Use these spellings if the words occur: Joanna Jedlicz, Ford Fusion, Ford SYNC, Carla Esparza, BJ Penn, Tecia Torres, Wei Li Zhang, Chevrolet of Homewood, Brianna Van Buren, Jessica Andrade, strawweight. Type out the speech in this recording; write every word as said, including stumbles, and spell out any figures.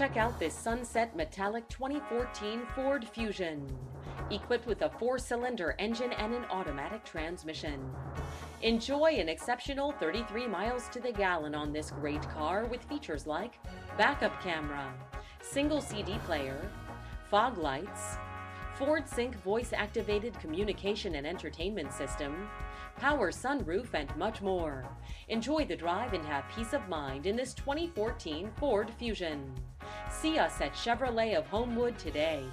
Check out this sunset metallic twenty fourteen Ford Fusion, equipped with a four-cylinder engine and an automatic transmission. Enjoy an exceptional thirty-three miles to the gallon on this great car with features like backup camera, single C D player, fog lights, Ford SYNC voice-activated communication and entertainment system, power sunroof, and much more. Enjoy the drive and have peace of mind in this twenty fourteen Ford Fusion. See us at Chevrolet of Homewood today.